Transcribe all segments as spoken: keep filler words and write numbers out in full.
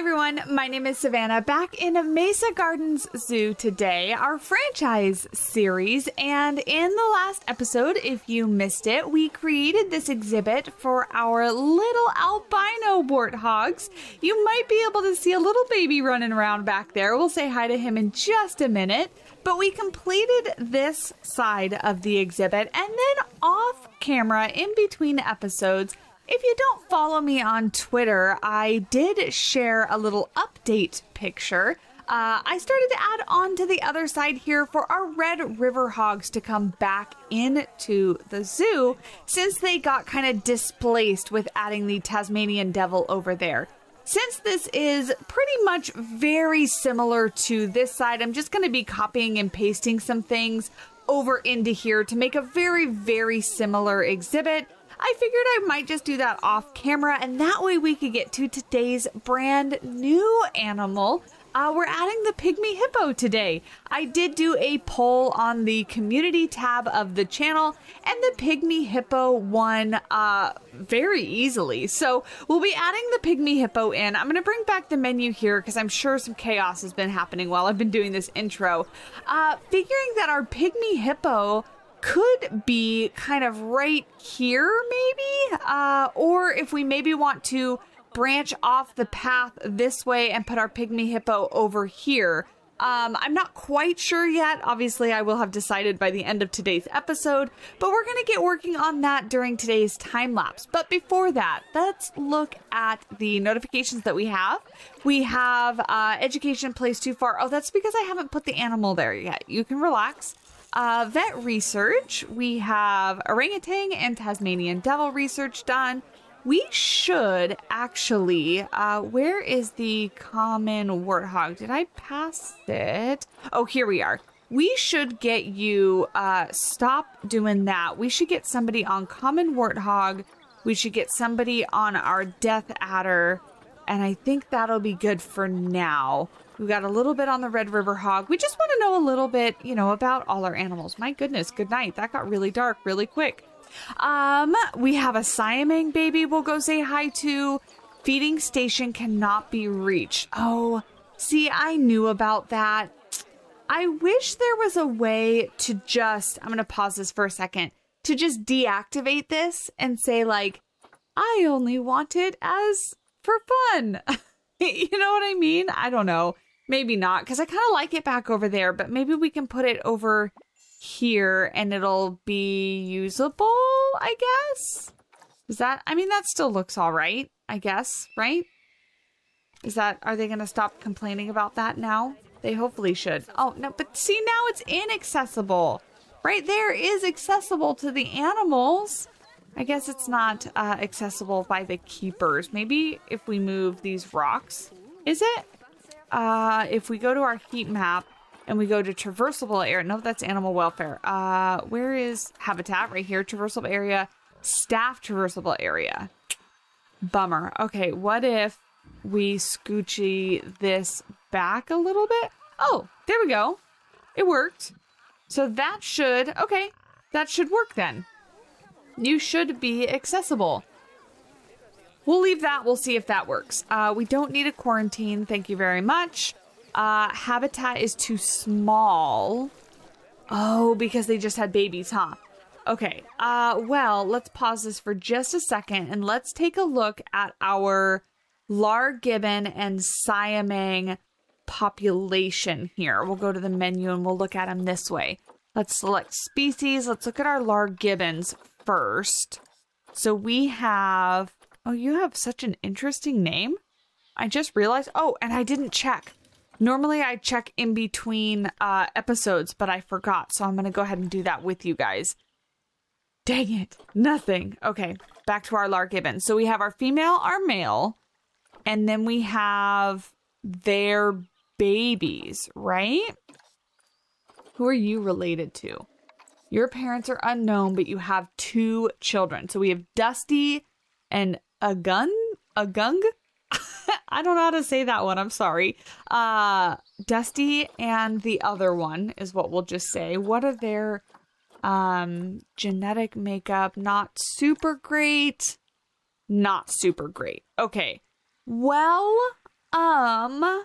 everyone, my name is Savannah, back in Mesa Gardens Zoo today, our franchise series, and in the last episode, if you missed it, we created this exhibit for our little albino warthogs. You might be able to see a little baby running around back there. We'll say hi to him in just a minute, but we completed this side of the exhibit, and then off camera in between episodes, if you don't follow me on Twitter, I did share a little update picture. Uh, I started to add on to the other side here for our Red River Hogs to come back into the zoo since they got kind of displaced with adding the Tasmanian Devil over there. Since this is pretty much very similar to this side, I'm just going to be copying and pasting some things over into here to make a very, very similar exhibit. I figured I might just do that off camera, and that way we could get to today's brand new animal. Uh, we're adding the pygmy hippo today. I did do a poll on the community tab of the channel, and the pygmy hippo won uh, very easily. So we'll be adding the pygmy hippo in. I'm going to bring back the menu here because I'm sure some chaos has been happening while I've been doing this intro. Uh, figuring that our pygmy hippo could be kind of right here maybe, uh, or if we maybe want to branch off the path this way and put our pygmy hippo over here. Um, I'm not quite sure yet. Obviously, I will have decided by the end of today's episode, but we're going to get working on that during today's time lapse. But before that, let's look at the notifications that we have. We have uh, education placed too far. Oh, that's because I haven't put the animal there yet. You can relax. Uh, vet research, we have orangutan and Tasmanian devil research done. We should actually, uh, where is the common warthog? Did I pass it? Oh, here we are. We should get you, uh, stop doing that. We should get somebody on common warthog. We should get somebody on our death adder. And I think that'll be good for now. We got a little bit on the Red River Hog. We just want to know a little bit, you know, about all our animals. My goodness, good night. That got really dark really quick. Um, we have a Siamang baby we'll go say hi to. Feeding station cannot be reached. Oh, see, I knew about that. I wish there was a way to just, I'm going to pause this for a second, to just deactivate this and say like, I only want it as for fun. You know what I mean? I don't know. Maybe not, because I kind of like it back over there, but maybe we can put it over here and it'll be usable, I guess? Is that, I mean, that still looks all right, I guess, right? Is that, are they going to stop complaining about that now? They hopefully should. Oh, no, but see, now it's inaccessible. Right there is accessible to the animals. I guess it's not uh, accessible by the keepers. Maybe if we move these rocks, is it? Uh, if we go to our heat map and we go to traversable area, no, that's animal welfare. Uh, where is habitat? Right here, traversable area, staff traversable area. Bummer. Okay, what if we scoochie this back a little bit? Oh, there we go. It worked. So that should, okay, that should work then. You should be accessible. We'll leave that. We'll see if that works. Uh, we don't need a quarantine. Thank you very much. Uh, habitat is too small. Oh, because they just had babies, huh? Okay. Uh, well, let's pause this for just a second and let's take a look at our Lar gibbon and Siamang population here. We'll go to the menu and we'll look at them this way. Let's select species. Let's look at our Lar gibbons first. So we have, oh, you have such an interesting name. I just realized, oh, and I didn't check. Normally I check in between uh, episodes, but I forgot. So I'm going to go ahead and do that with you guys. Dang it. Nothing. Okay. Back to our Lar gibbon. So we have our female, our male, and then we have their babies, right? Who are you related to? Your parents are unknown, but you have two children. So we have Dusty and Agung. Agung? I don't know how to say that one. I'm sorry. Uh, Dusty and the other one is what we'll just say. What are their um, genetic makeup? Not super great. Not super great. Okay. Well, Um,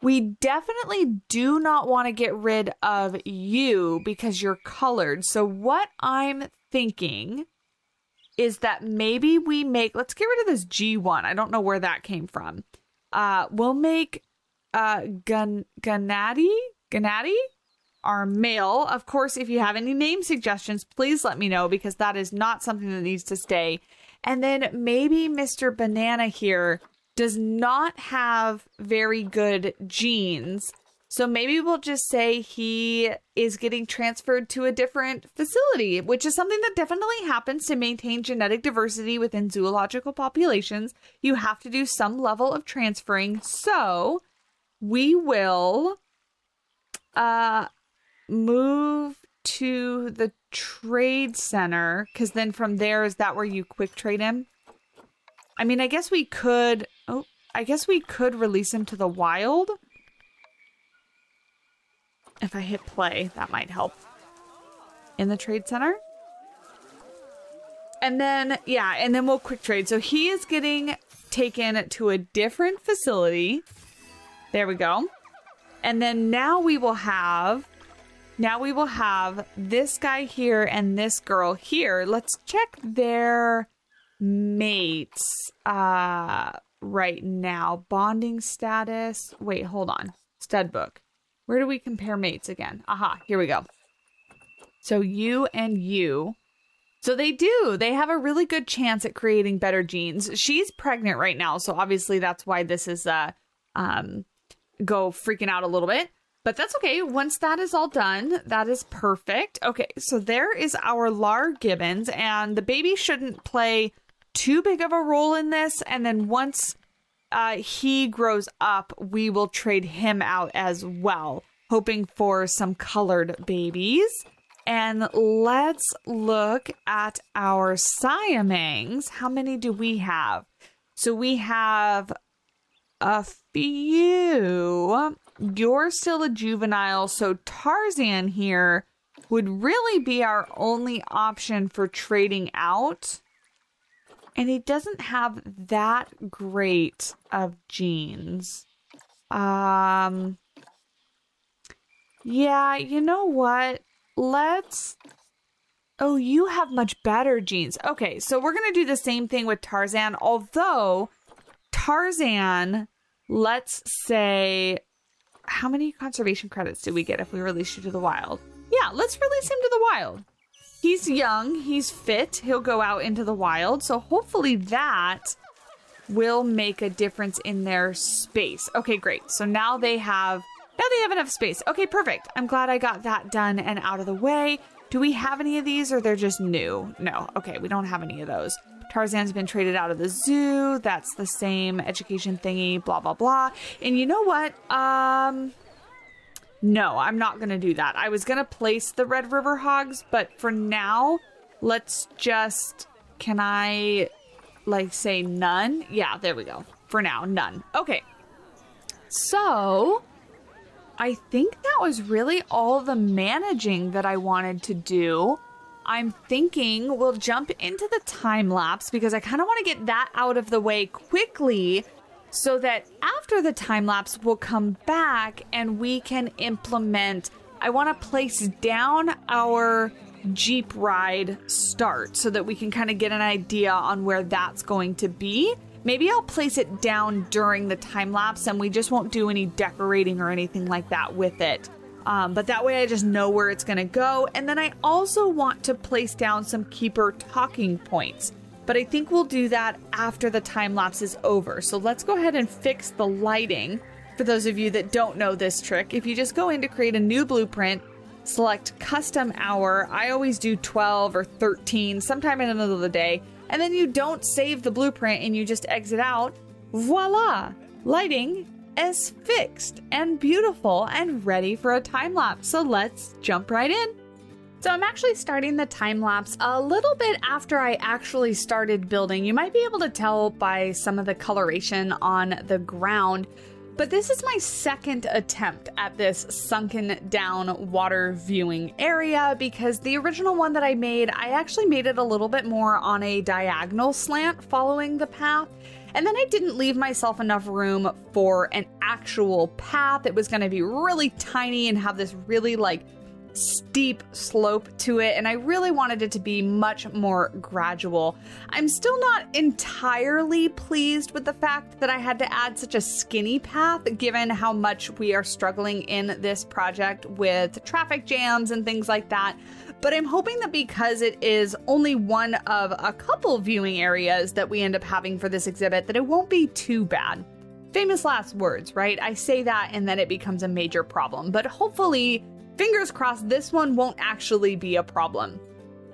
we definitely do not want to get rid of you because you're colored. So what I'm thinking is that maybe we make, let's get rid of this G one. I don't know where that came from. Uh, we'll make uh, Gan Gannady, Gannady our male. Of course, if you have any name suggestions, please let me know, because that is not something that needs to stay. And then maybe Mister Banana here does not have very good genes. So maybe we'll just say he is getting transferred to a different facility, which is something that definitely happens to maintain genetic diversity within zoological populations. You have to do some level of transferring. So we will uh, move to the trade center, because then from there, is that where you quick trade him? I mean, I guess we could, oh, I guess we could release him to the wild. If I hit play, that might help. In the trade center. And then, yeah, and then we'll quick trade. So he is getting taken to a different facility. There we go. And then now we will have, now we will have this guy here and this girl here. Let's check their mates uh, right now. Bonding status. Wait, hold on. Stud book. Where do we compare mates again? Aha, here we go. So you and you. So they do. They have a really good chance at creating better genes. She's pregnant right now, so obviously that's why this is uh, um, go freaking out a little bit. But that's okay. Once that is all done, that is perfect. Okay, so there is our Lar gibbons, and the baby shouldn't play too big of a role in this. And then once Uh, he grows up, we will trade him out as well, hoping for some colored babies. And let's look at our Siamangs. How many do we have? So we have a few. You're still a juvenile, so Tarzan here would really be our only option for trading out. And he doesn't have that great of genes. Um, yeah, you know what? Let's... Oh, you have much better genes. Okay, so we're going to do the same thing with Tarzan. Although, Tarzan, let's say... How many conservation credits do we get if we release you to the wild? Yeah, let's release him to the wild. He's young, he's fit, he'll go out into the wild. So hopefully that will make a difference in their space. Okay, great. So now they have, now they have enough space. Okay, perfect. I'm glad I got that done and out of the way. Do we have any of these, or they're just new? No, okay, we don't have any of those. Tarzan's been traded out of the zoo. That's the same education thingy, blah, blah, blah. And you know what? Um... No, I'm not going to do that. I was going to place the Red River Hogs, but for now, let's just... Can I, like, say none? Yeah, there we go. For now, none. Okay. So, I think that was really all the managing that I wanted to do. I'm thinking we'll jump into the time-lapse, because I kind of want to get that out of the way quickly, so that after the time-lapse, we'll come back and we can implement... I want to place down our Jeep ride start so that we can kind of get an idea on where that's going to be. Maybe I'll place it down during the time-lapse and we just won't do any decorating or anything like that with it. Um, but that way I just know where it's going to go. And then I also want to place down some keeper talking points. But I think we'll do that after the time lapse is over. So let's go ahead and fix the lighting. For those of you that don't know this trick, if you just go in to create a new blueprint, select custom hour. I always do twelve or thirteen, sometime in the middle of the day. And then you don't save the blueprint and you just exit out. Voila! Lighting is fixed and beautiful and ready for a time lapse. So let's jump right in. So I'm actually starting the time-lapse a little bit after I actually started building. You might be able to tell by some of the coloration on the ground, but this is my second attempt at this sunken down water viewing area, because the original one that I made, I actually made it a little bit more on a diagonal slant following the path. And then I didn't leave myself enough room for an actual path. It was going to be really tiny and have this really like steep slope to it, and I really wanted it to be much more gradual. I'm still not entirely pleased with the fact that I had to add such a skinny path, given how much we are struggling in this project with traffic jams and things like that. But I'm hoping that because it is only one of a couple viewing areas that we end up having for this exhibit, that it won't be too bad. Famous last words, right? I say that and then it becomes a major problem, but hopefully, fingers crossed, this one won't actually be a problem.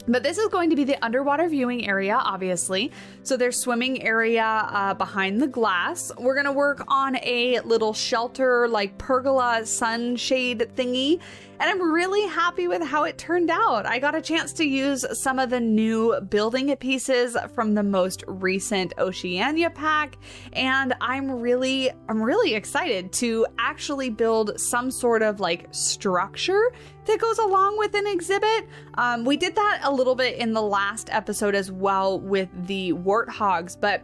But this is going to be the underwater viewing area, obviously. So there's swimming area uh, behind the glass. We're gonna work on a little shelter, like pergola sunshade thingy. And I'm really happy with how it turned out. I got a chance to use some of the new building pieces from the most recent Oceania Pack, and I'm really, I'm really excited to actually build some sort of like structure that goes along with an exhibit. Um, we did that a little bit in the last episode as well with the warthogs, but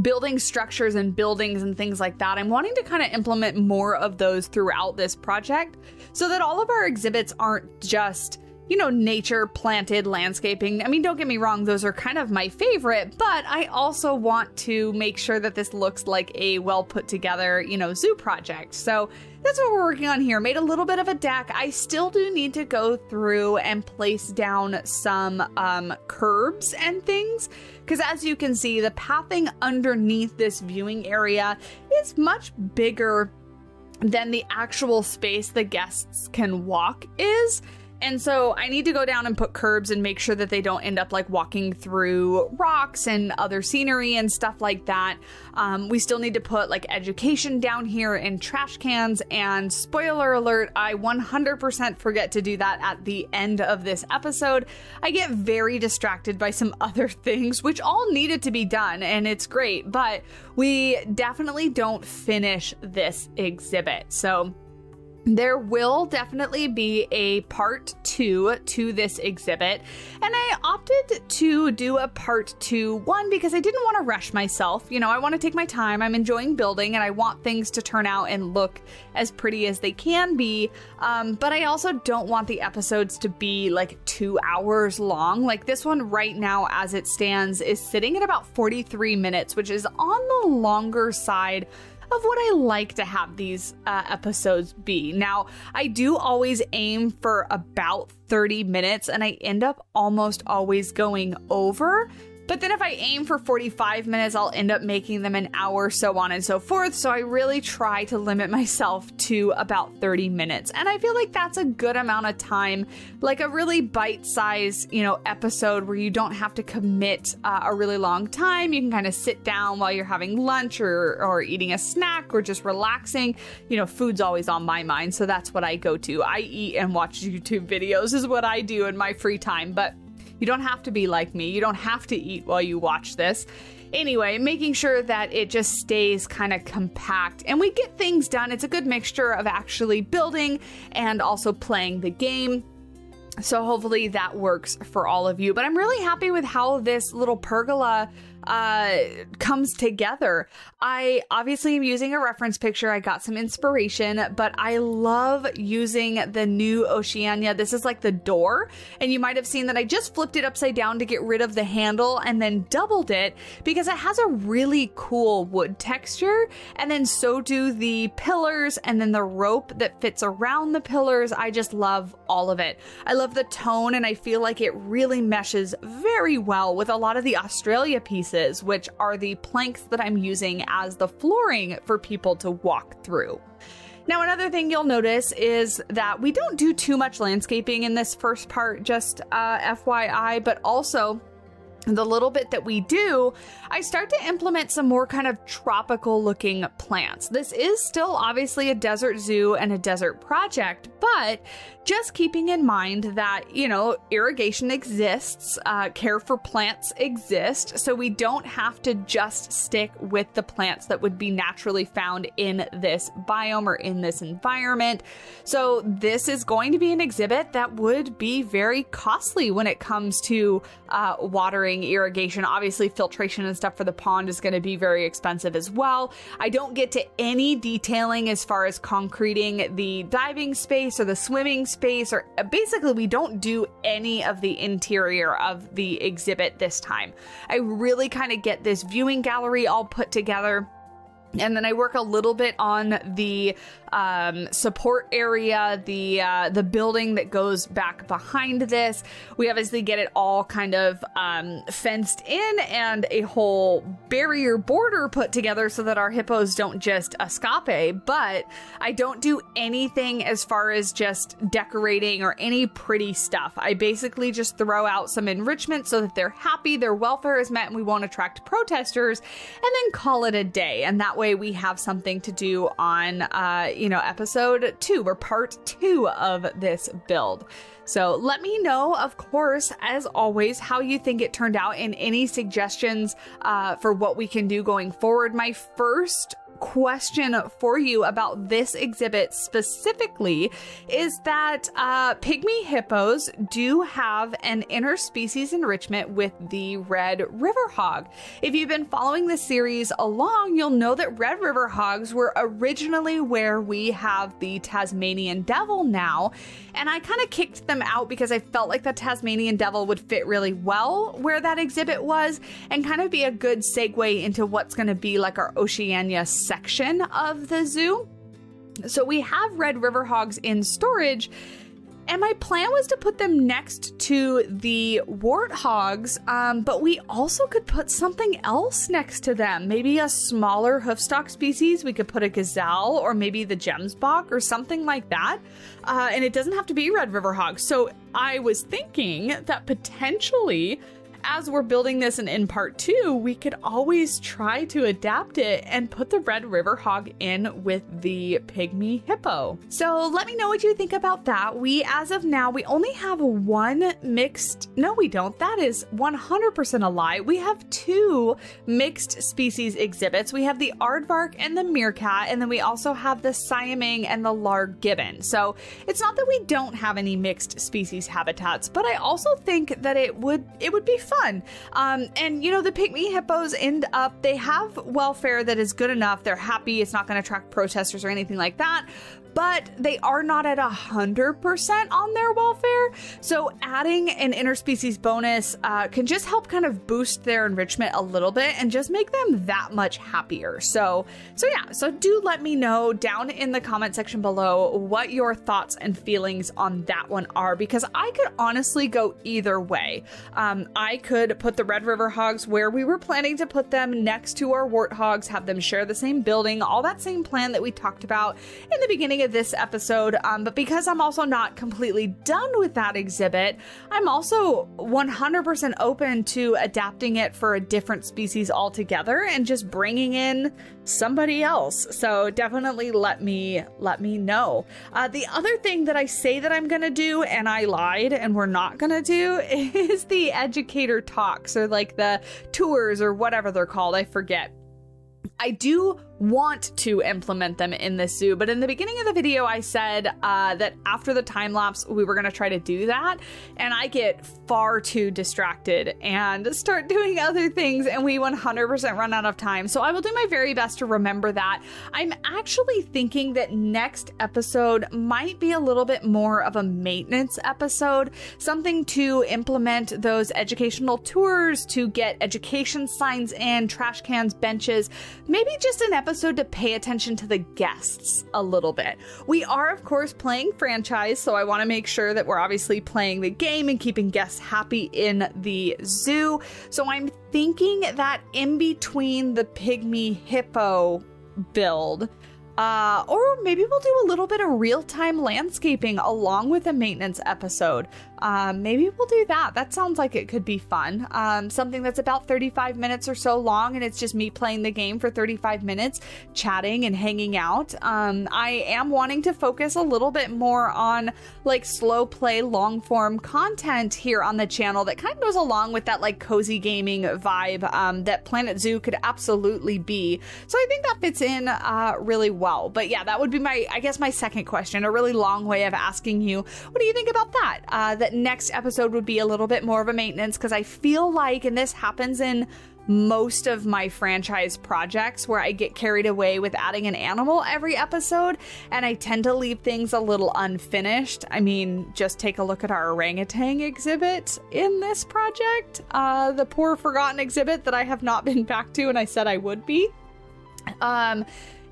building structures and buildings and things like that, I'm wanting to kind of implement more of those throughout this project so that all of our exhibits aren't just, you know, nature, planted, landscaping. I mean, don't get me wrong, those are kind of my favorite, but I also want to make sure that this looks like a well put together, you know, zoo project. So that's what we're working on here. Made a little bit of a deck. I still do need to go through and place down some um, curbs and things, because as you can see, the pathing underneath this viewing area is much bigger than the actual space the guests can walk is. And so I need to go down and put curbs and make sure that they don't end up like walking through rocks and other scenery and stuff like that. Um, we still need to put like education down here and trash cans, and spoiler alert, I one hundred percent forget to do that at the end of this episode. I get very distracted by some other things, which all needed to be done, and it's great, but we definitely don't finish this exhibit. So there will definitely be a part two to this exhibit, and I opted to do a part two, one, because I didn't want to rush myself. You know, I want to take my time. I'm enjoying building, and I want things to turn out and look as pretty as they can be, um, but I also don't want the episodes to be like two hours long. Like this one right now, as it stands, is sitting at about forty-three minutes, which is on the longer side of what I like to have these uh, episodes be. Now, I do always aim for about thirty minutes, and I end up almost always going over. But then if I aim for forty-five minutes, I'll end up making them an hour, so on and so forth. So I really try to limit myself to about thirty minutes. And I feel like that's a good amount of time, like a really bite-sized, you know, episode where you don't have to commit uh, a really long time. You can kind of sit down while you're having lunch or, or eating a snack or just relaxing. You know, food's always on my mind, so that's what I go to. I eat and watch YouTube videos is what I do in my free time, but you don't have to be like me. You don't have to eat while you watch this. Anyway, making sure that it just stays kind of compact and we get things done. It's a good mixture of actually building and also playing the game. So hopefully that works for all of you. But I'm really happy with how this little pergola uh, comes together. I obviously am using a reference picture. I got some inspiration, but I love using the new Oceania. This is like the door, and you might have seen that I just flipped it upside down to get rid of the handle and then doubled it because it has a really cool wood texture. And then so do the pillars and then the rope that fits around the pillars. I just love all of it. I love the tone, and I feel like it really meshes very well with a lot of the Australia pieces, which are the planks that I'm using as the flooring for people to walk through. Now, another thing you'll notice is that we don't do too much landscaping in this first part, just uh, F Y I, but also the little bit that we do, I start to implement some more kind of tropical looking plants. This is still obviously a desert zoo and a desert project, but just keeping in mind that, you know, irrigation exists, uh, care for plants exists, so we don't have to just stick with the plants that would be naturally found in this biome or in this environment. So this is going to be an exhibit that would be very costly when it comes to uh, watering doing irrigation. Obviously, filtration and stuff for the pond is going to be very expensive as well. I don't get to any detailing as far as concreting the diving space or the swimming space, or basically we don't do any of the interior of the exhibit this time. I really kind of get this viewing gallery all put together. And then I work a little bit on the um, support area, the uh, the building that goes back behind this. We obviously get it all kind of um, fenced in and a whole barrier border put together so that our hippos don't just escape. But I don't do anything as far as just decorating or any pretty stuff. I basically just throw out some enrichment so that they're happy, their welfare is met, and we won't attract protesters, and then call it a day. And that way we have something to do on, uh, you know, episode two or part two of this build. So let me know, of course, as always, how you think it turned out and any suggestions uh, for what we can do going forward. My first question for you about this exhibit specifically is that uh, pygmy hippos do have an interspecies enrichment with the Red River Hog. If you've been following this series along, you'll know that Red River Hogs were originally where we have the Tasmanian Devil now, and I kind of kicked them out because I felt like the Tasmanian Devil would fit really well where that exhibit was and kind of be a good segue into what's going to be like our Oceania section of the zoo. So we have Red River Hogs in storage, and my plan was to put them next to the warthogs, um, but we also could put something else next to them. Maybe a smaller hoofstock species. We could put a gazelle or maybe the gemsbok or something like that. Uh, and it doesn't have to be Red River Hog. So I was thinking that potentially, as we're building this and in part two, we could always try to adapt it and put the Red River Hog in with the pygmy hippo. So let me know what you think about that. We, as of now, we only have one mixed, no we don't, that is one hundred percent a lie. We have two mixed species exhibits. We have the aardvark and the meerkat, and then we also have the siamang and the Lar gibbon. So it's not that we don't have any mixed species habitats, but I also think that it would, it would be fun. Fun. Um, and you know, the pygmy hippos end up, they have welfare that is good enough. They're happy. It's not going to attract protesters or anything like that, but they are not at a hundred percent on their welfare. So adding an interspecies bonus uh, can just help kind of boost their enrichment a little bit and just make them that much happier. So, so yeah, so do let me know down in the comment section below what your thoughts and feelings on that one are, because I could honestly go either way. Um, I could put the Red River Hogs where we were planning to put them next to our warthogs, have them share the same building, all that same plan that we talked about in the beginning of this episode, um, but because I'm also not completely done with that exhibit, I'm also one hundred percent open to adapting it for a different species altogether and just bringing in somebody else. So definitely let me let me know. Uh, the other thing that I say that I'm gonna do and I lied and we're not gonna do is the educator talks, or like the tours or whatever they're called, I forget. I do want to implement them in this zoo, but in the beginning of the video I said uh, that after the time lapse we were going to try to do that, and I get far too distracted and start doing other things and we one hundred percent run out of time. So I will do my very best to remember that. I'm actually thinking that next episode might be a little bit more of a maintenance episode, something to implement those educational tours, to get education signs in, trash cans, benches, maybe just an episode episode to pay attention to the guests a little bit. We are, of course, playing franchise, so I want to make sure that we're obviously playing the game and keeping guests happy in the zoo. So I'm thinking that in between the pygmy hippo build, Uh, or maybe we'll do a little bit of real-time landscaping along with a maintenance episode. Um, maybe we'll do that. That sounds like it could be fun. Um, something that's about thirty-five minutes or so long, and it's just me playing the game for thirty-five minutes, chatting and hanging out. Um, I am wanting to focus a little bit more on like slow play, long-form content here on the channel that kind of goes along with that like cozy gaming vibe um, that Planet Zoo could absolutely be. So I think that fits in uh, really well. Well, but yeah, that would be my, I guess, my second question, a really long way of asking you, what do you think about that? Uh, that next episode would be a little bit more of a maintenance, because I feel like, and this happens in most of my franchise projects, where I get carried away with adding an animal every episode, and I tend to leave things a little unfinished. I mean, just take a look at our orangutan exhibit in this project, uh, the poor forgotten exhibit that I have not been back to, and I said I would be. Um,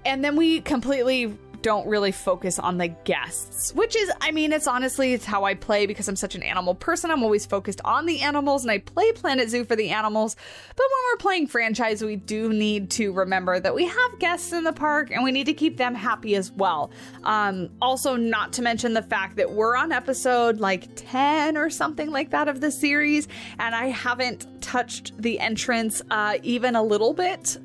and then we completely don't really focus on the guests, which is, I mean, it's honestly, it's how I play, because I'm such an animal person. I'm always focused on the animals, and I play Planet Zoo for the animals. But when we're playing franchise, we do need to remember that we have guests in the park, and we need to keep them happy as well. Um, also, not to mention the fact that we're on episode like ten or something like that of the series, and I haven't touched the entrance uh, even a little bit.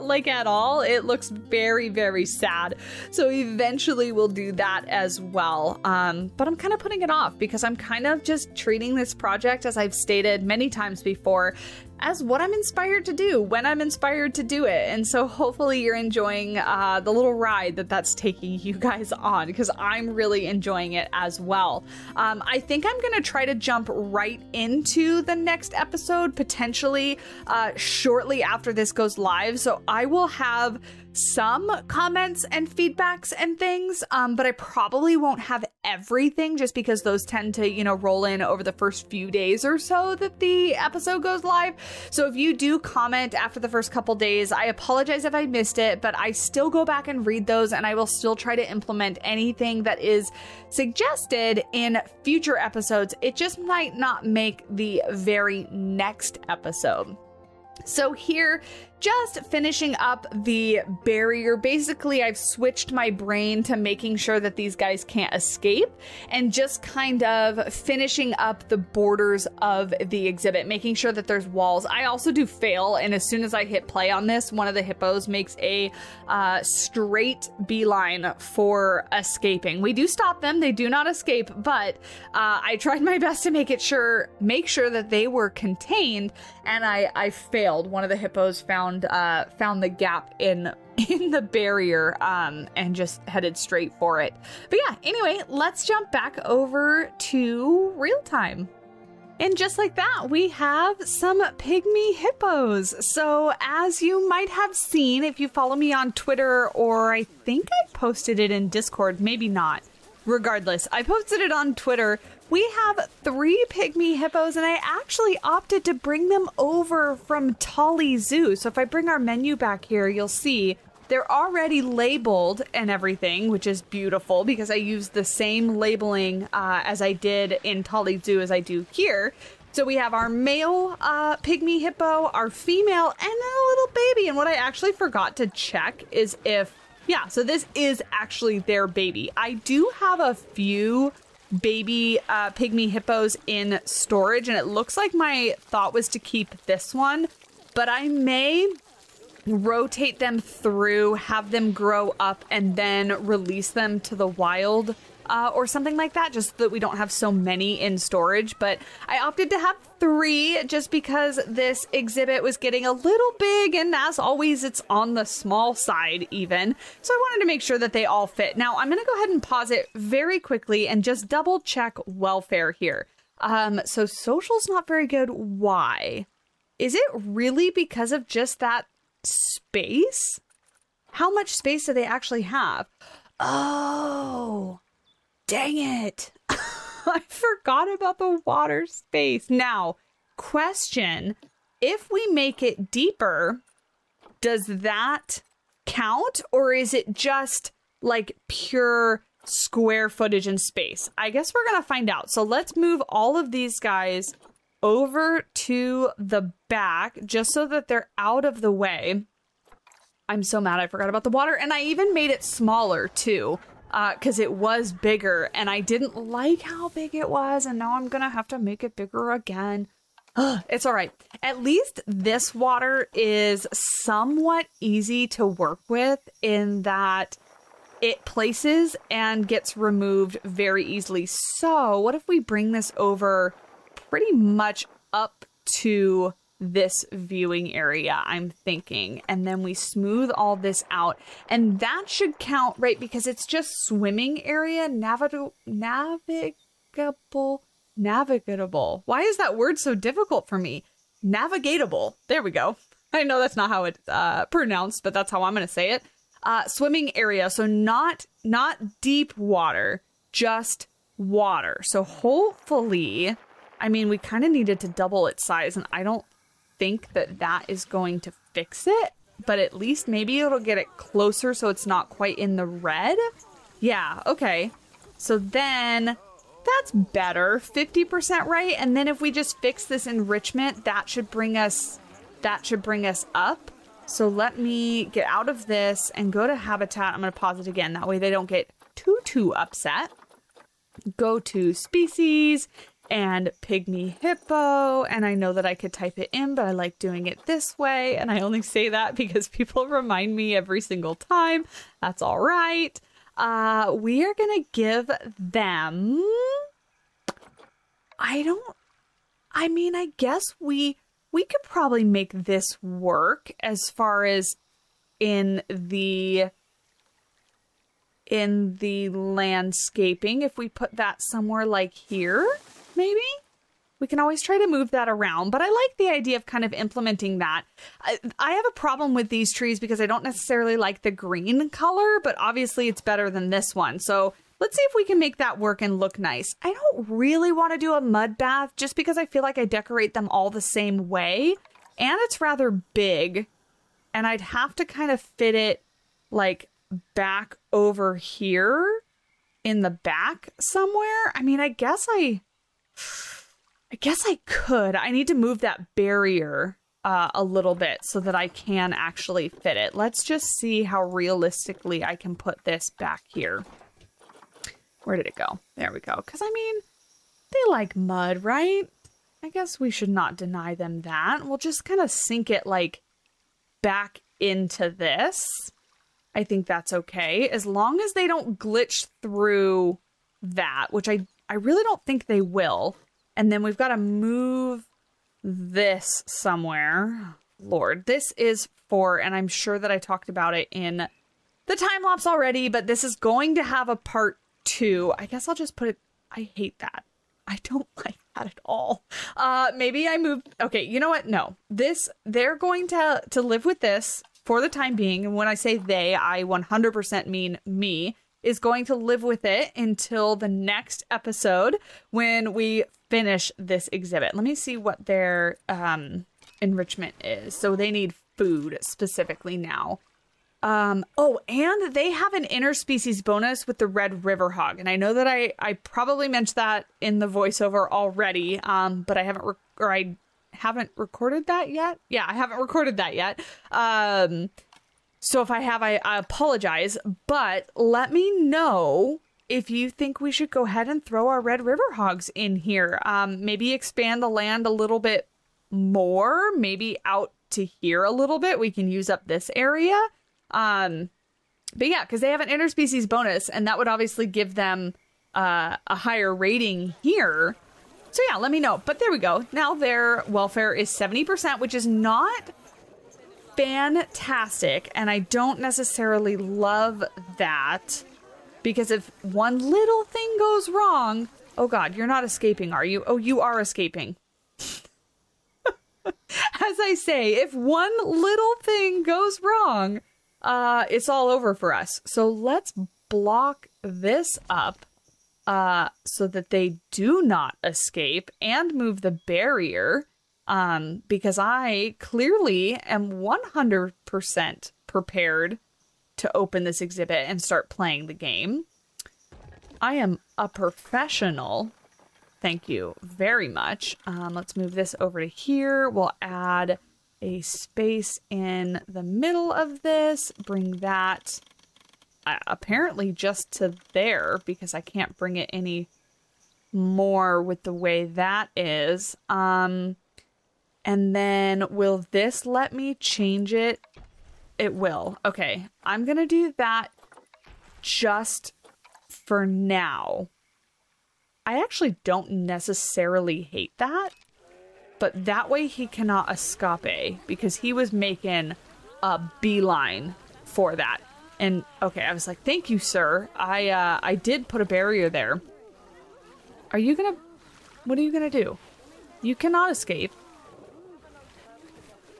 Like at all. It looks very, very sad. So eventually we'll do that as well. Um, but I'm kind of putting it off because I'm kind of just treating this project, as I've stated many times before, as what I'm inspired to do when I'm inspired to do it. And so hopefully you're enjoying uh, the little ride that that's taking you guys on, because I'm really enjoying it as well. Um, I think I'm going to try to jump right into the next episode, potentially uh, shortly after this goes live. So I will have some comments and feedbacks and things, um, but I probably won't have everything, just because those tend to, you know, roll in over the first few days or so that the episode goes live. So if you do comment after the first couple days, I apologize if I missed it, but I still go back and read those, and I will still try to implement anything that is suggested in future episodes. It just might not make the very next episode. So here, just finishing up the barrier, basically I've switched my brain to making sure that these guys can't escape, and just kind of finishing up the borders of the exhibit, making sure that there's walls. I also do fail, and as soon as I hit play on this, one of the hippos makes a uh, straight beeline for escaping. We do stop them, they do not escape, but uh, I tried my best to make it sure, make sure that they were contained, and I, I failed. One of the hippos found Uh, found the gap in in the barrier um, and just headed straight for it. But yeah, anyway, let's jump back over to real time. And just like that, we have some pygmy hippos. So as you might have seen, if you follow me on Twitter, or I think I posted it in Discord, maybe not. Regardless, I posted it on Twitter. We have three pygmy hippos, and I actually opted to bring them over from Tolly Zoo. So if I bring our menu back here, you'll see they're already labeled and everything, which is beautiful, because I use the same labeling uh, as I did in Tolly Zoo as I do here. So we have our male uh, pygmy hippo, our female, and a little baby. And what I actually forgot to check is if... yeah, so this is actually their baby. I do have a few baby uh, pygmy hippos in storage, and it looks like my thought was to keep this one, but I may rotate them through, have them grow up, and then release them to the wild uh, or something like that, just so that we don't have so many in storage. But I opted to have three just because this exhibit was getting a little big, and as always it's on the small side even, so I wanted to make sure that they all fit. Now I'm going to go ahead and pause it very quickly and just double check welfare here. Um so social's not very good. Why is it? Really because of just that space? How much space do they actually have? Oh, dang it. I forgot about the water space. Now, question, if we make it deeper, does that count, or is it just like pure square footage and space? I guess we're going to find out. So let's move all of these guys over to the back just so that they're out of the way. I'm so mad I forgot about the water, and I even made it smaller too. Because uh, it was bigger, and I didn't like how big it was, and now I'm going to have to make it bigger again. Ugh, it's all right. At least this water is somewhat easy to work with, in that it places and gets removed very easily. So what if we bring this over pretty much up to this viewing area, I'm thinking, and then we smooth all this out, and that should count, right? Because it's just swimming area, navigable, navigable Navigable. Why is that word so difficult for me? Navigatable. There we go. I know that's not how it's uh, pronounced, but that's how I'm going to say it. Uh, swimming area. So not, not deep water, just water. So hopefully, I mean, we kind of needed to double its size, and I don't think that that is going to fix it, but at least maybe it'll get it closer so it's not quite in the red. Yeah, okay. So then that's better, fifty percent right. And then if we just fix this enrichment, that should bring us, that should bring us up. So let me get out of this and go to habitat. I'm gonna pause it again. That way they don't get too, too upset. Go to species and pygmy hippo. And I know that I could type it in, but I like doing it this way. And I only say that because people remind me every single time. That's all right. Uh, we are going to give them, I don't, I mean, I guess we, we could probably make this work as far as in the, in the landscaping. If we put that somewhere like here, maybe we can always try to move that around, but I like the idea of kind of implementing that. I, I have a problem with these trees because I don't necessarily like the green color, but obviously it's better than this one. So let's see if we can make that work and look nice. I don't really want to do a mud bath just because I feel like I decorate them all the same way, and it's rather big, and I'd have to kind of fit it like back over here in the back somewhere. I mean, I guess I... I guess I could. I need to move that barrier uh, a little bit so that I can actually fit it. Let's just see how realistically I can put this back here. Where did it go? There we go. Because, I mean, they like mud, right? I guess we should not deny them that. We'll just kind of sink it, like, back into this. I think that's okay. As long as they don't glitch through that, which I, I really don't think they will. And then we've got to move this somewhere. Lord, this is for, and I'm sure that I talked about it in the time lapse already, but this is going to have a part two. I guess I'll just put it, I hate that. I don't like that at all. Uh, maybe I move, okay, you know what? No, this, they're going to, to live with this for the time being. And when I say they, I one hundred percent mean me. Is going to live with it until the next episode when we finish this exhibit. Let me see what their um, enrichment is. So they need food specifically now. Um, oh, and they have an interspecies bonus with the Red River Hog. And I know that I, I probably mentioned that in the voiceover already, um, but I haven't, rec or I haven't recorded that yet. Yeah, I haven't recorded that yet. Um, So if I have, I, I apologize, but let me know if you think we should go ahead and throw our Red River Hogs in here. Um, maybe expand the land a little bit more, maybe out to here a little bit. We can use up this area. Um, but yeah, because they have an interspecies bonus, and that would obviously give them uh, a higher rating here. So yeah, let me know. But there we go. Now their welfare is seventy percent, which is not... fantastic, and I don't necessarily love that because if one little thing goes wrong, oh god, you're not escaping, are you? Oh, you are escaping. As I say, if one little thing goes wrong, uh, it's all over for us. So let's block this up uh, so that they do not escape and move the barrier. Um, because I clearly am one hundred percent prepared to open this exhibit and start playing the game. I am a professional. Thank you very much. Um, let's move this over to here. We'll add a space in the middle of this. Bring that uh, apparently just to there because I can't bring it any more with the way that is. Um... And then will this let me change it? It will. Okay, I'm going to do that just for now. I actually don't necessarily hate that, but that way he cannot escape because he was making a beeline for that. And okay, I was like, thank you, sir. I, uh, I did put a barrier there. Are you going to... What are you gonna do? You cannot escape.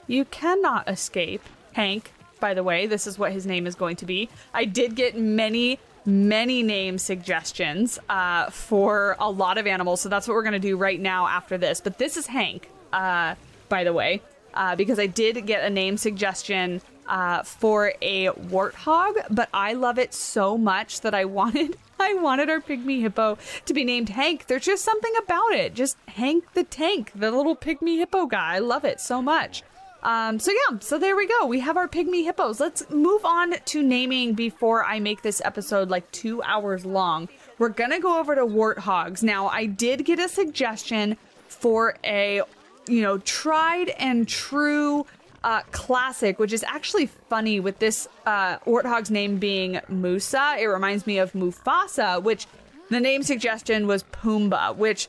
You cannot escape. Hank, by the way, this is what his name is going to be. I did get many, many name suggestions uh, for a lot of animals, so that's what we're gonna do right now after this. But this is Hank, uh, by the way, uh, because I did get a name suggestion uh, for a warthog, but I love it so much that I wanted I wanted our pygmy hippo to be named Hank. There's just something about it. Just Hank the Tank, the little pygmy hippo guy. I love it so much. Um, so yeah, so there we go. We have our pygmy hippos. Let's move on to naming before I make this episode like two hours long. We're gonna go over to warthogs. Now, I did get a suggestion for a, you know, tried and true uh, classic, which is actually funny with this uh, warthog's name being Musa. It reminds me of Mufasa, which the name suggestion was Pumbaa, which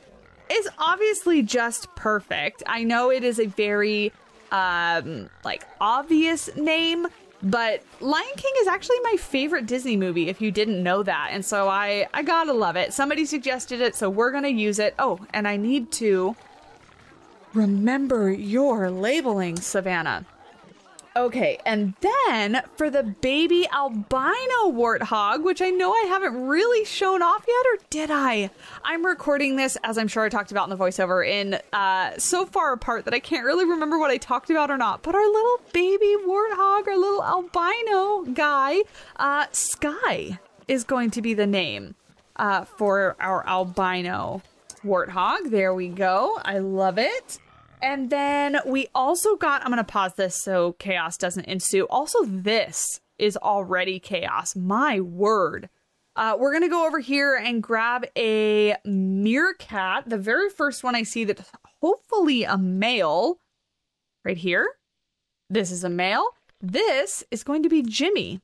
is obviously just perfect. I know it is a very... um like obvious name, but Lion King is actually my favorite Disney movie, if you didn't know that, and so I I gotta love it. Somebody suggested it, so we're gonna use it. Oh, and I need to remember your labeling, Savannah. Okay, and then for the baby albino warthog, which I know I haven't really shown off yet, or did I? I'm recording this, as I'm sure I talked about in the voiceover, in uh, so far apart that I can't really remember what I talked about or not. But our little baby warthog, our little albino guy, uh, Sky is going to be the name uh, for our albino warthog. There we go. I love it. And then we also got, I'm going to pause this so chaos doesn't ensue. Also, this is already chaos. My word. Uh, we're going to go over here and grab a meerkat. The very first one I see that's hopefully a male. Right here. This is a male. This is going to be Jimmy.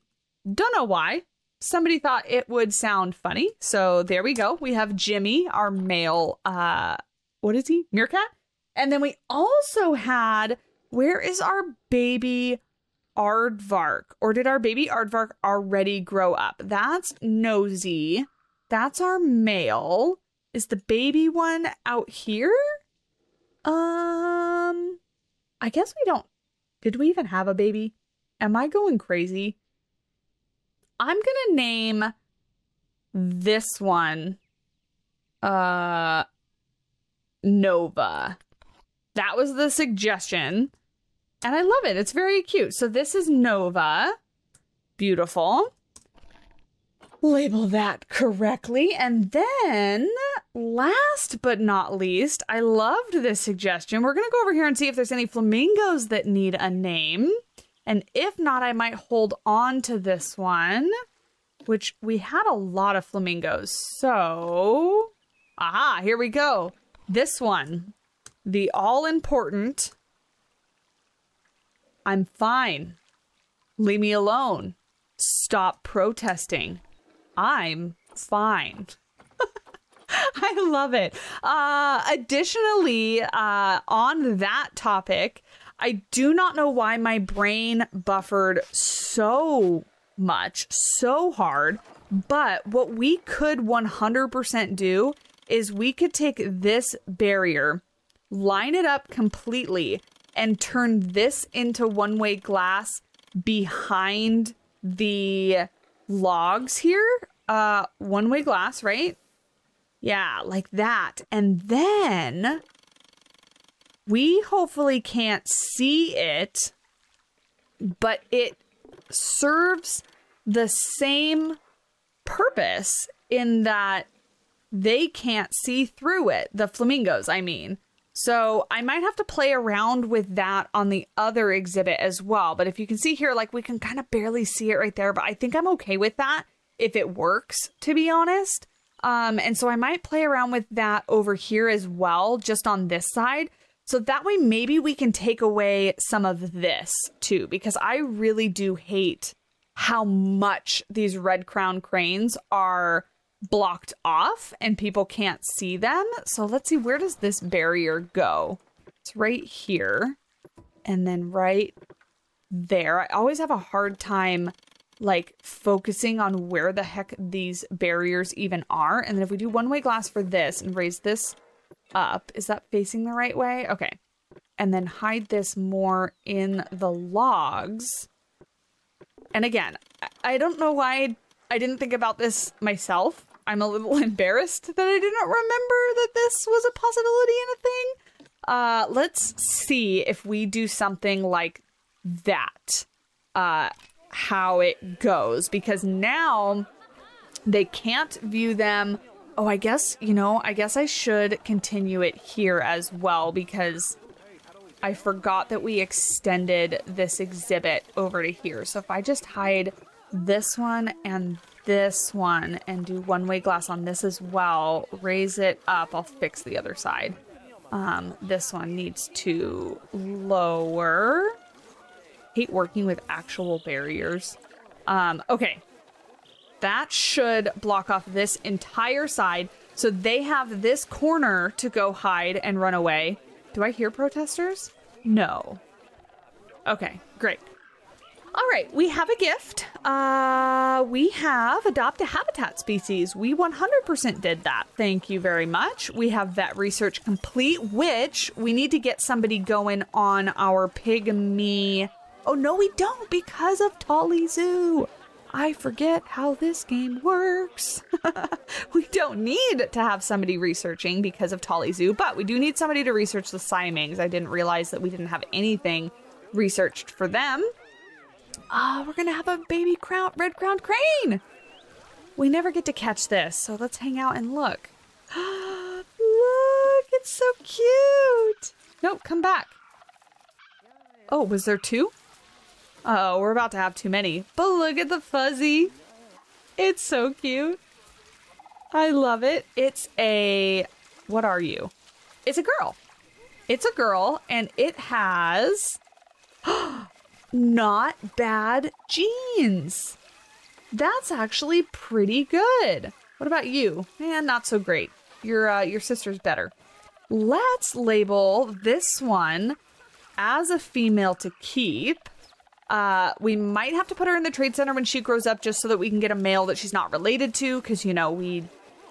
Don't know why. Somebody thought it would sound funny. So there we go. We have Jimmy, our male. Uh, what is he? Meerkat? And then we also had, where is our baby aardvark? Or did our baby aardvark already grow up? That's Nosey. That's our male. Is the baby one out here? Um, I guess we don't. Did we even have a baby? Am I going crazy? I'm going to name this one uh, Nova. That was the suggestion, and I love it. It's very cute. So this is Nova. Beautiful. Label that correctly. And then last but not least, I loved this suggestion. We're going to go over here and see if there's any flamingos that need a name. And if not, I might hold on to this one, which we had a lot of flamingos. So, aha, here we go. This one. The all-important, I'm fine, leave me alone, stop protesting, I'm fine. I love it. Uh, additionally, uh, on that topic, I do not know why my brain buffered so much, so hard, but what we could one hundred percent do is we could take this barrier, line it up completely, and turn this into one-way glass behind the logs here. Uh, one-way glass, right? Yeah, like that. And then we hopefully can't see it, but it serves the same purpose in that they can't see through it. The flamingos, I mean. So I might have to play around with that on the other exhibit as well. But if you can see here, like we can kind of barely see it right there. But I think I'm okay with that if it works, to be honest. Um, and so I might play around with that over here as well, just on this side. So that way, maybe we can take away some of this too, because I really do hate how much these red-crowned cranes are blocked off and people can't see them. So let's see, where does this barrier go? It's right here and then right there. I always have a hard time like focusing on where the heck these barriers even are. And then if we do one-way glass for this and raise this up. Is that facing the right way? Okay. And then hide this more in the logs. And again, I don't know why I didn't think about this myself. I'm a little embarrassed that I did not remember that this was a possibility and a thing. Uh, let's see if we do something like that. Uh, how it goes. Because now they can't view them. Oh, I guess, you know, I guess I should continue it here as well, because I forgot that we extended this exhibit over to here. So if I just hide this one and this one and do one-way glass on this as well, raise it up, I'll fix the other side. Um, this one needs to lower. Hate working with actual barriers. Um, okay. That should block off this entire side. So they have this corner to go hide and run away. Do I hear protesters? No. Okay, great. All right, we have a gift. Uh, we have adopt a habitat species. We one hundred percent did that. Thank you very much. We have vet research complete, which we need to get somebody going on our pygmy. Oh, no, we don't, because of Tolly Zoo. I forget how this game works. We don't need to have somebody researching because of Tolly Zoo, but we do need somebody to research the Siamangs. I didn't realize that we didn't have anything researched for them. Uh, we're going to have a baby crown, red crowned crane. We never get to catch this, so let's hang out and look. Look, it's so cute. Nope, come back. Oh, was there two? Uh oh, we're about to have too many. But look at the fuzzy. It's so cute. I love it. It's a... What are you? It's a girl. It's a girl, and it has... Not bad genes. That's actually pretty good. What about you? Man, not so great. Your, uh, your sister's better. Let's label this one as a female to keep. Uh, we might have to put her in the trade center when she grows up, just so that we can get a male that she's not related to, because, you know, we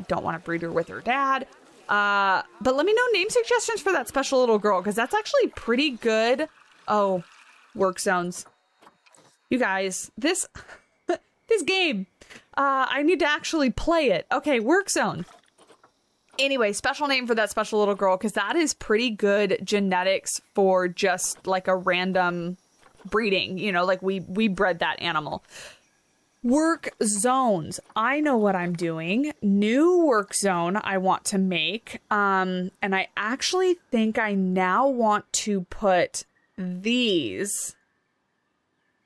don't want to breed her with her dad. Uh, but let me know name suggestions for that special little girl, because that's actually pretty good. Oh, work zones. You guys, this, this game, uh, I need to actually play it. Okay, work zone. Anyway, special name for that special little girl, because that is pretty good genetics for just like a random... breeding, you know, like we we bred that animal. Work zones. I know what I'm doing. New work zone I want to make. Um, and I actually think I now want to put these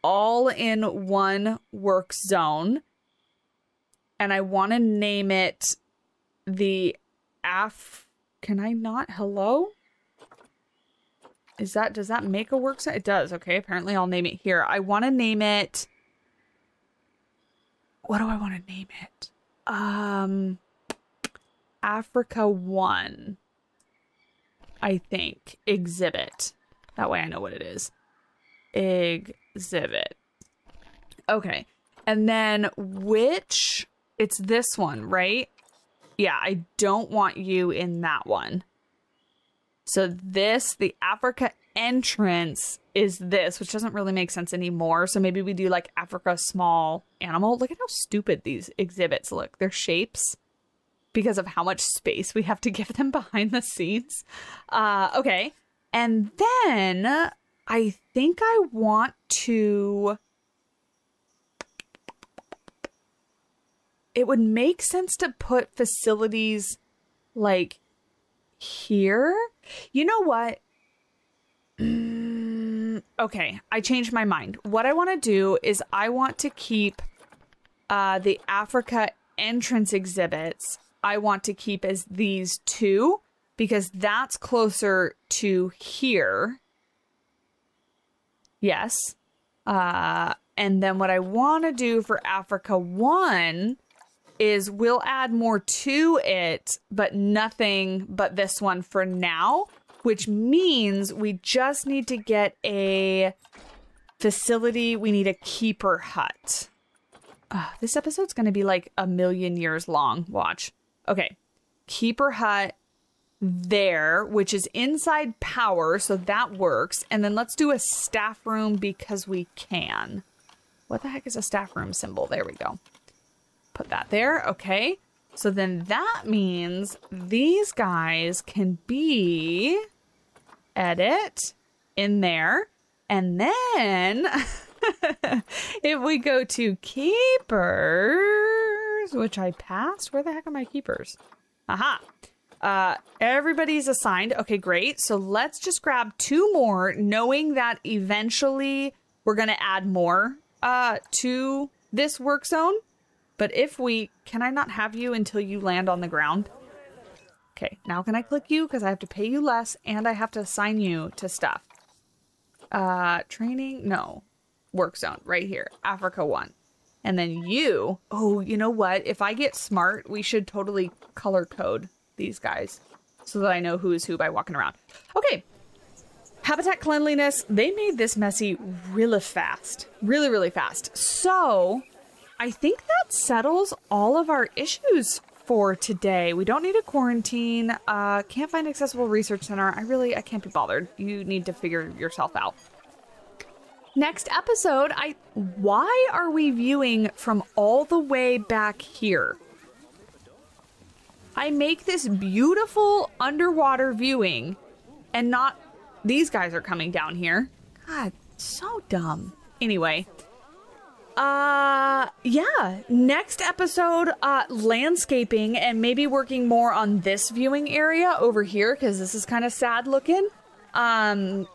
all in one work zone. And I want to name it the Af... Can I not? Hello? Is that, does that make a work zone? It does. Okay. Apparently I'll name it here. I want to name it. What do I want to name it? Um, Africa one, I think. Exhibit. That way I know what it is. Exhibit. Okay. And then which, it's this one, right? Yeah. I don't want you in that one. So this, the Africa entrance is this, which doesn't really make sense anymore. So maybe we do like Africa small animal. Look at how stupid these exhibits look. They're shapes because of how much space we have to give them behind the scenes. Uh, okay. And then I think I want to... It would make sense to put facilities like... here? You know what? Mm, okay, I changed my mind. What I want to do is I want to keep uh, the Africa entrance exhibits. I want to keep as these two, because that's closer to here. Yes. Uh, and then what I want to do for Africa one is we'll add more to it, but nothing but this one for now, which means we just need to get a facility. We need a keeper hut. Uh, this episode's going to be like a million years long. Watch. Okay. Keeper hut. there, which is inside power, so that works. And then let's do a staff room because we can. What the heck is a staff room symbol? There we go. Put that there. Okay. So then that means these guys can be edit in there. And then if we go to keepers, which I passed, where the heck are my keepers? Aha. Uh, everybody's assigned. Okay, great. So let's just grab two more, knowing that eventually we're going to add more uh, to this work zone. But if we, can I not have you until you land on the ground? Okay, now can I click you? Because I have to pay you less and I have to assign you to stuff. Uh, training, no. Work zone, right here. Africa one. And then you, oh, you know what? If I get smart, we should totally color code these guys so that I know who is who by walking around. Okay, habitat cleanliness. They made this messy really fast. Really, really fast. So I think that settles all of our issues for today. We don't need a quarantine. Uh, can't find accessible research center. I really, I can't be bothered. You need to figure yourself out. Next episode, I, why are we viewing from all the way back here? I make this beautiful underwater viewing and not, these guys are coming down here. God, so dumb. Anyway. Uh, yeah, next episode, uh, landscaping and maybe working more on this viewing area over here, because this is kind of sad looking. Um,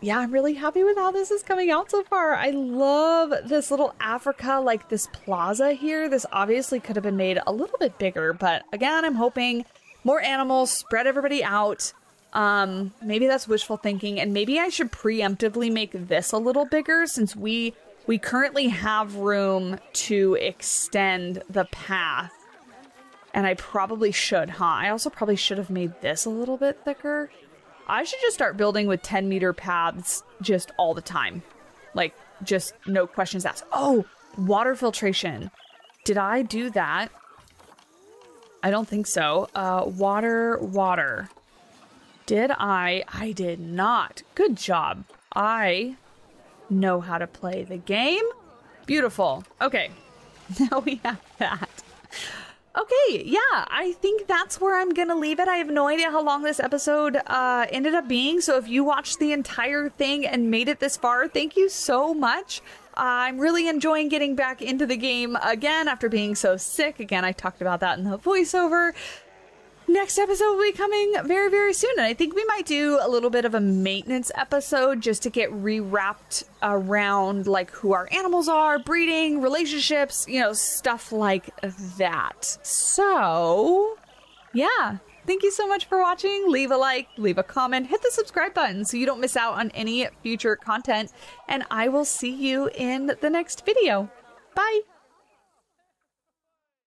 yeah, I'm really happy with how this is coming out so far. I love this little Africa, like this plaza here. This obviously could have been made a little bit bigger, but again, I'm hoping more animals, spread everybody out. Um, maybe that's wishful thinking, and maybe I should preemptively make this a little bigger since we... We currently have room to extend the path, and I probably should, huh? I also probably should have made this a little bit thicker. I should just start building with ten meter paths just all the time. Like, just no questions asked. Oh, water filtration. Did I do that? I don't think so. Uh, water, water. Did I? I did not. Good job. I... know how to play the game. Beautiful. Okay, now we have that. Okay, yeah, I think that's where I'm gonna leave it. I have no idea how long this episode uh, ended up being, so if you watched the entire thing and made it this far, thank you so much. Uh, I'm really enjoying getting back into the game again after being so sick. Again, I talked about that in the voiceover. Next episode will be coming very, very soon. And I think we might do a little bit of a maintenance episode just to get rewrapped around like who our animals are, breeding, relationships, you know, stuff like that. So, yeah. Thank you so much for watching. Leave a like, leave a comment, hit the subscribe button so you don't miss out on any future content. And I will see you in the next video. Bye.